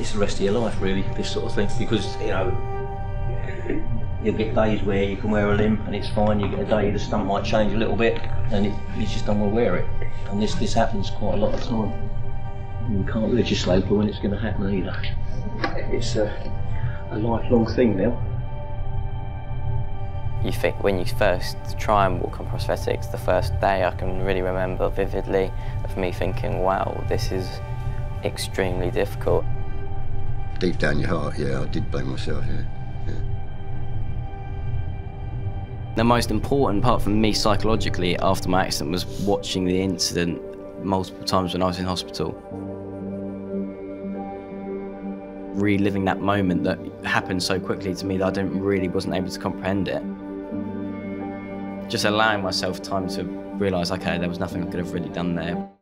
it's the rest of your life, really, this sort of thing, because, you know, you'll get days where you can wear a limb and it's fine. You get a day the stump might change a little bit and you just don't want to wear it. And this happens quite a lot of time. And you can't legislate for when it's going to happen either. It's a lifelong thing now. You think when you first try and walk on prosthetics, the first day, I can really remember vividly of me thinking, wow, this is extremely difficult. Deep down your heart, yeah, I did blame myself, yeah. The most important part for me psychologically after my accident was watching the incident multiple times when I was in hospital. Reliving that moment that happened so quickly to me that I wasn't able to comprehend it. Just allowing myself time to realise, okay, there was nothing I could have really done there.